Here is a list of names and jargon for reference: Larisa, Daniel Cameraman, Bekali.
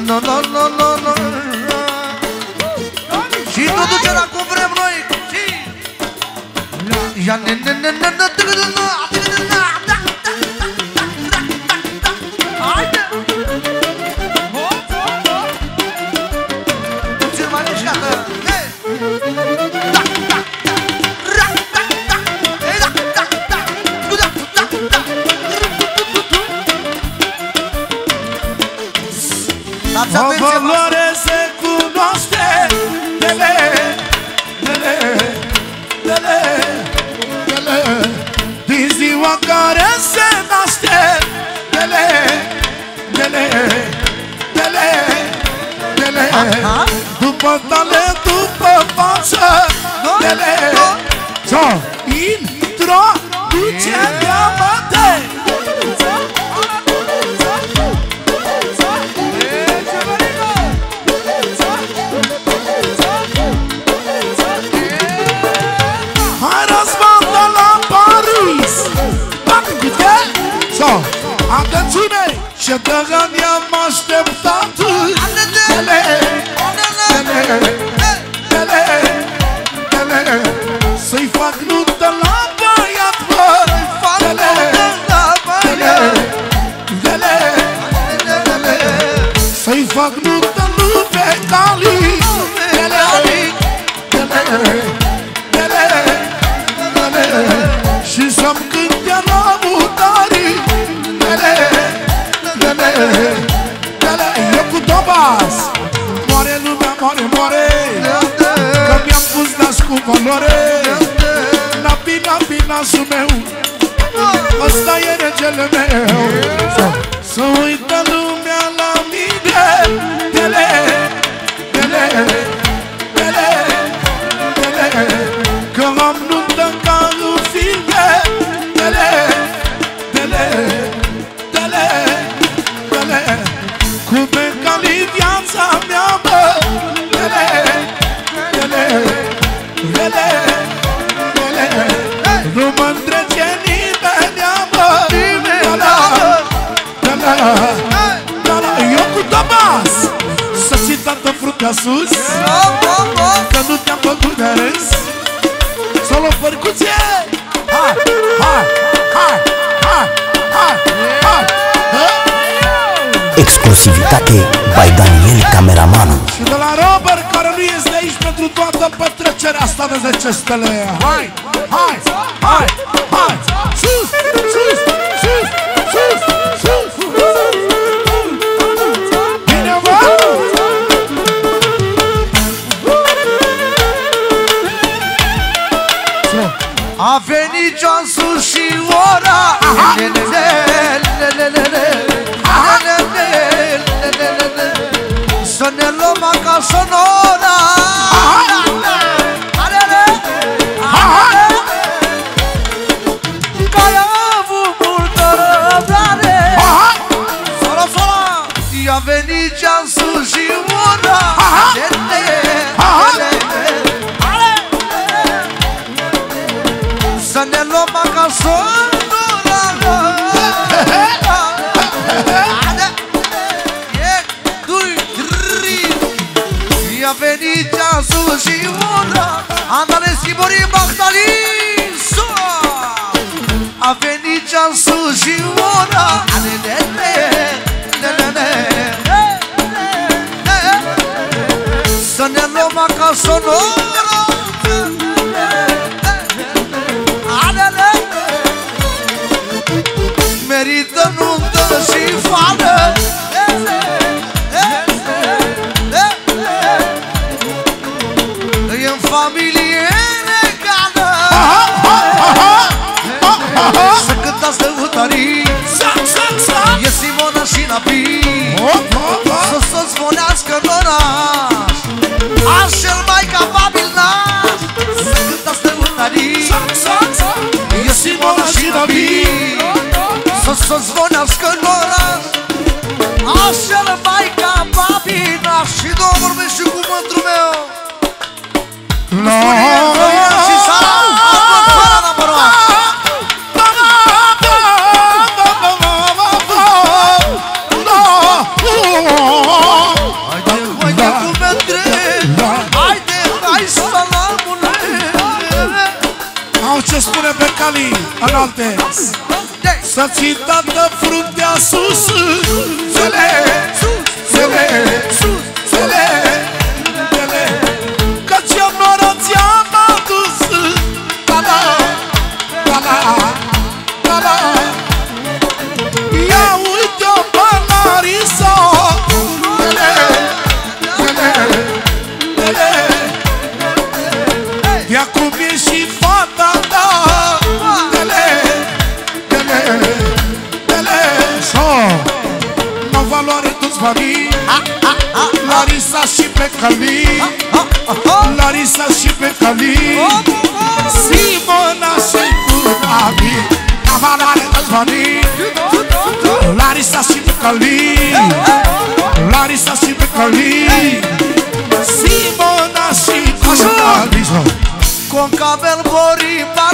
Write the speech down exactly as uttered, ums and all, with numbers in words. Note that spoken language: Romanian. no, no, no, no, no, no. Și totul ce era cum vrem noi, cum știi? Ia ne, ne, ne, ne, ne, ne, ne, după tale, după față, dele, sau introducerea mătei. Hai răzbanda la Paris, sau atențiune, ce tăgăn i-am așteptat. Să-i fac nuntă la băiat, mă! Dele, dele, dele, dele, să-i fac nuntă lui Bekali. Dele, dele, dele, dele, și să-mi cânte la mutarii. Dele, dele, dele, eu cu Tobas. Moare lumea, moare, moare, că mi-am pus nas cu valoare. Nasul meu, ăsta e regele meu. Să uită lumea la mine. Dele, dele, dele, dele, că m-am nuntă ca în filme. Dele, dele, dele, dele, cu Bekali viața mea, bă. Dele, dele, dele, nu mă-ntrece nimeni-a, mă! Da-da, da-da, da-da, eu cu Tobas! Să ții toată fruntea sus, că nu te-am făcut de râs. Să o luăm părcuție! Hai, hai, hai, hai, hai, hai! Exclusivitate by Daniel Cameramanul. Și de la Robert, care nu este aici pentru toată petrecerea asta de zece stele. Hai! Hai! Hai! Hai! Sus! Sus! Sus! Sus! Sus! Bine, mă! A venit ceasul și ora. Să ne luăm acasă în ora. I-a venit ceasul și ora. Andale schimborii Larisa. A venit ceasul și ora. Să ne luăm acasă în ora. Merită nuntă și fană. E-n familie legală. Să cântați lăutarii. E Simona și Nabi. Să se zvonească în oraș. Azi cel mai capabil naș. Să cântați lăutarii. E Simona și Nabi. Să zvonească în oraș. Azi cel mai capabil naș. Și două vorbești și cu mântru meu. No, Bekali analtes Sacita de fruntea sus Zele, zele, zele, zele Că ce noră ți-am adus Ta-da, ta-da, ta-da Ia uite-o pe Larisa Zele, zele, zele De-acum e și fata ta Larisa și Bekali Larisa și Bekali Simona și cu Davi Cavaloare toți banii Larisa și Bekali Larisa și Bekali Simona și cu Davi Concabel Boriba